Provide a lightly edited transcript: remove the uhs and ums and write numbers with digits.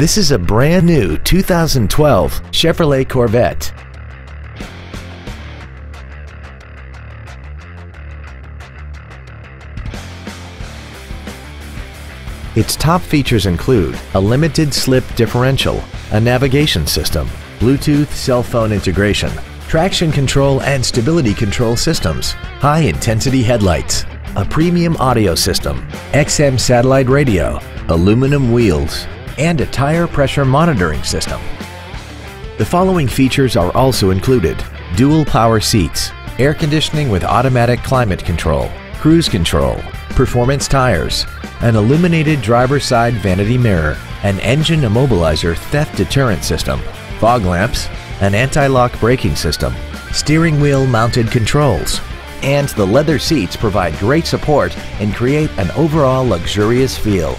This is a brand new 2012 Chevrolet Corvette. Its top features include a limited slip differential, a navigation system, Bluetooth cell phone integration, traction control and stability control systems, high-intensity headlights, a premium audio system, XM satellite radio, aluminum wheels, and a tire pressure monitoring system. The following features are also included: dual power seats, air conditioning with automatic climate control, cruise control, performance tires, an illuminated driver's side vanity mirror, an engine immobilizer theft deterrent system, fog lamps, an anti-lock braking system, steering wheel mounted controls, and the leather seats provide great support and create an overall luxurious feel.